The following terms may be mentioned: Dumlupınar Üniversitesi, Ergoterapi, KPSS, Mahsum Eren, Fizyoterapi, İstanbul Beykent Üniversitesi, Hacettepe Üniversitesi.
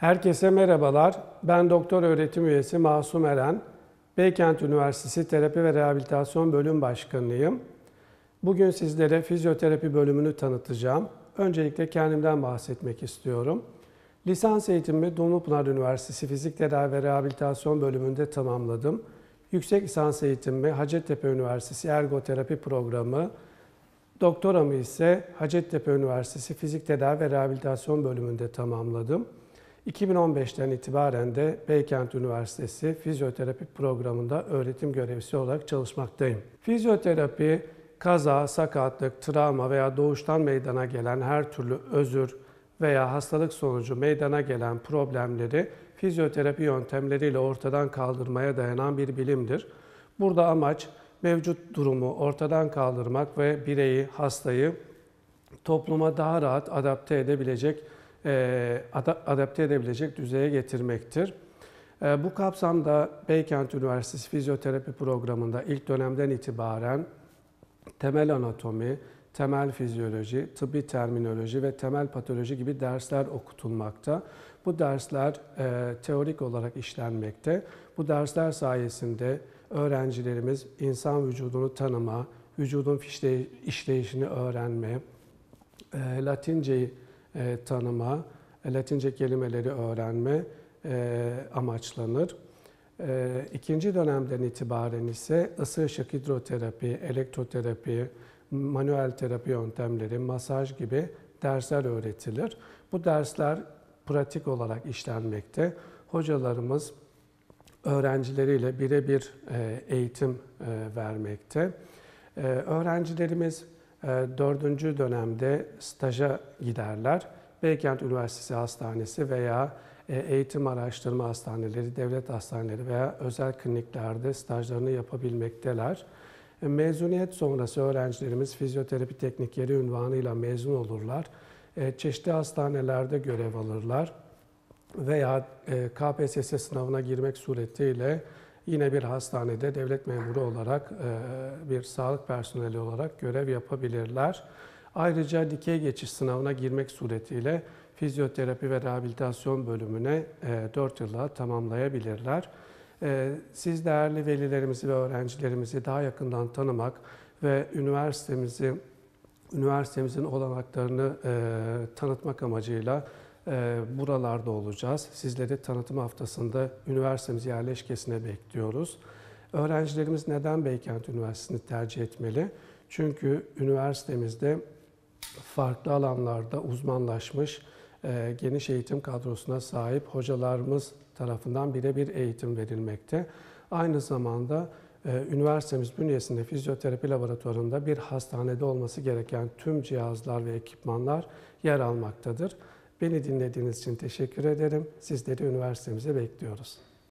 Herkese merhabalar. Ben doktor öğretim üyesi Mahsum Eren. Beykent Üniversitesi Terapi ve Rehabilitasyon Bölüm Başkanıyım. Bugün sizlere fizyoterapi bölümünü tanıtacağım. Öncelikle kendimden bahsetmek istiyorum. Lisans eğitimimi Dumlupınar Üniversitesi Fizik Tedavi ve Rehabilitasyon Bölümünde tamamladım. Yüksek lisans eğitimimi Hacettepe Üniversitesi Ergoterapi Programı, doktoramı ise Hacettepe Üniversitesi Fizik Tedavi ve Rehabilitasyon Bölümünde tamamladım. 2015'ten itibaren de Beykent Üniversitesi Fizyoterapi Programı'nda öğretim görevlisi olarak çalışmaktayım. Fizyoterapi, kaza, sakatlık, travma veya doğuştan meydana gelen her türlü özür veya hastalık sonucu meydana gelen problemleri fizyoterapi yöntemleriyle ortadan kaldırmaya dayanan bir bilimdir. Burada amaç mevcut durumu ortadan kaldırmak ve bireyi, hastayı topluma daha rahat adapte edebilecek düzeye getirmektir. Bu kapsamda Beykent Üniversitesi Fizyoterapi Programı'nda ilk dönemden itibaren temel anatomi, temel fizyoloji, tıbbi terminoloji ve temel patoloji gibi dersler okutulmakta. Bu dersler teorik olarak işlenmekte. Bu dersler sayesinde öğrencilerimiz insan vücudunu tanıma, vücudun işleyişini öğrenme, Latinceyi tanıma, Latince kelimeleri öğrenme amaçlanır. İkinci dönemden itibaren ise ısı ışık hidroterapi, elektroterapi, manuel terapi yöntemleri, masaj gibi dersler öğretilir. Bu dersler pratik olarak işlenmekte. Hocalarımız öğrencileriyle birebir eğitim vermekte. Öğrencilerimiz 4. dönemde staja giderler. Beykent Üniversitesi Hastanesi veya eğitim araştırma hastaneleri, devlet hastaneleri veya özel kliniklerde stajlarını yapabilmekteler. Mezuniyet sonrası öğrencilerimiz fizyoterapi teknikeri unvanıyla mezun olurlar. Çeşitli hastanelerde görev alırlar veya KPSS sınavına girmek suretiyle yine bir hastanede devlet memuru olarak, bir sağlık personeli olarak görev yapabilirler. Ayrıca dikey geçiş sınavına girmek suretiyle fizyoterapi ve rehabilitasyon bölümüne 4 yıla tamamlayabilirler. Siz değerli velilerimizi ve öğrencilerimizi daha yakından tanımak ve üniversitemizin olanaklarını tanıtmak amacıyla buralarda olacağız. Sizleri tanıtım haftasında üniversitemiz yerleşkesine bekliyoruz. Öğrencilerimiz neden Beykent Üniversitesi'ni tercih etmeli? Çünkü üniversitemizde farklı alanlarda uzmanlaşmış, geniş eğitim kadrosuna sahip hocalarımız tarafından birebir eğitim verilmekte. Aynı zamanda üniversitemiz bünyesinde fizyoterapi laboratuvarında bir hastanede olması gereken tüm cihazlar ve ekipmanlar yer almaktadır. Beni dinlediğiniz için teşekkür ederim. Sizleri üniversitemize bekliyoruz.